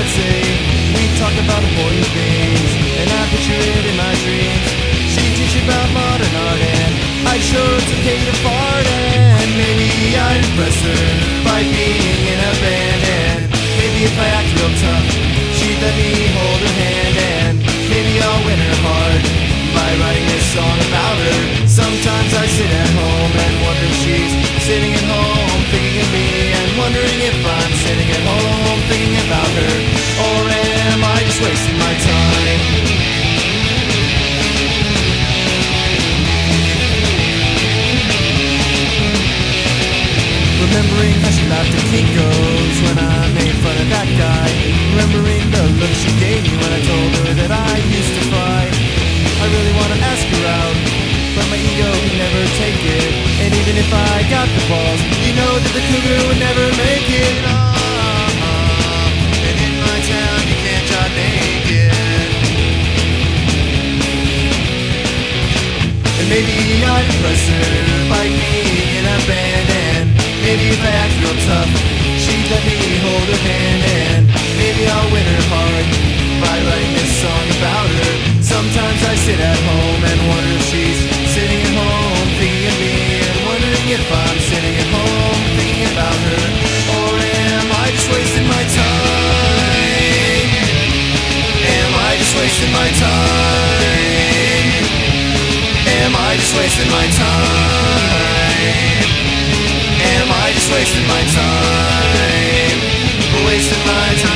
I'd say. We talk about important things, and I picture it in my dreams. She teaches about modern art, and I'd show it's okay to fart. And maybe I'd impress her by being in a band, and maybe if I act real tough, she'd let me hold her hand. And maybe I'll win her heart by writing this song about her. Sometimes I sit at home and wonder if she's sitting at home thinking of me, and wondering if I'm sitting at home thinking about her, or am I just wasting my time? Remembering how she laughed at Kinko's when I made fun of that guy. Remembering the look she gave me when I told her that I used to fly. I really want to ask her out, but my ego can never take it. And even if I got the balls, you know that the cougar would never make it. And in my town you can't drive naked. And maybe I'd impress her by being in a band, and maybe if I act real tough, she'd let me hold her hand. And maybe I'll win her heart by writing this song about her. Sometimes I sit at home and wonder if she's sitting at home thinking of me, and wondering if I'm sitting at home thinking about her, or am I just wasting my time? Am I just wasting my time? Am I just wasting my time? Am I just wasting my time? Wasting my time.